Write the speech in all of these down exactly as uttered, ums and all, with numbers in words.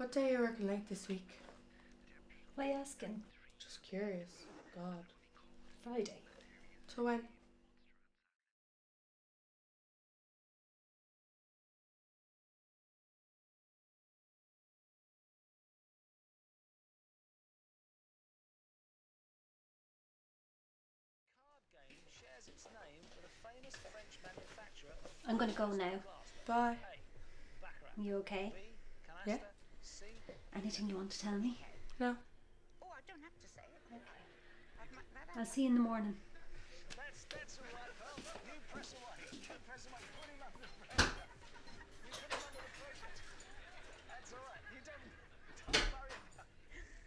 What day are you working late this week? Why are you asking? Just curious. God. Friday. To when? I'm going to go now. Bye. You okay? Yeah. Anything you want to tell me? No. Oh, I don't have to say it. Okay. I'll see you in the morning. That's that's all right, pal. You press away. You press away. Put him under pressure. You put him under the pressure. That's all right. You don't don't worry.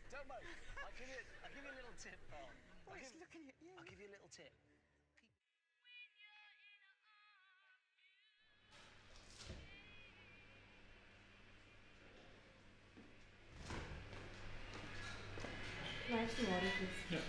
Don't worry. I'll give you I'll give you a little tip, pal. Oh, he's looking at you. I'll give you a little tip. Can I have some water, please? Yeah. After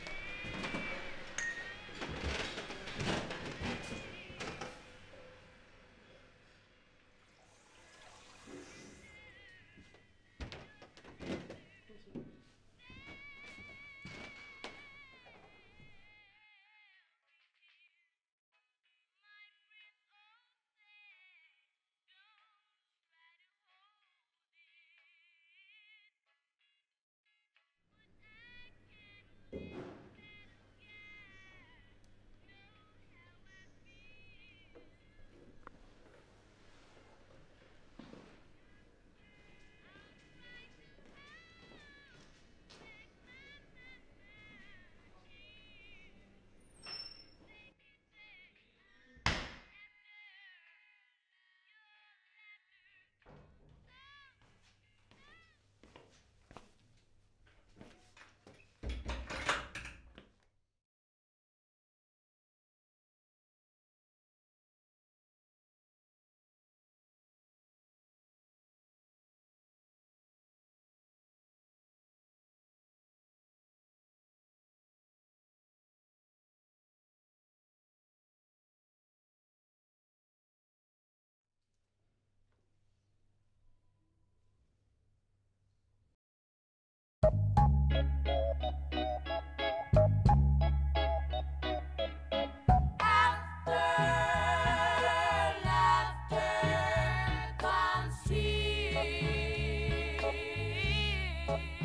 laughter comes fear.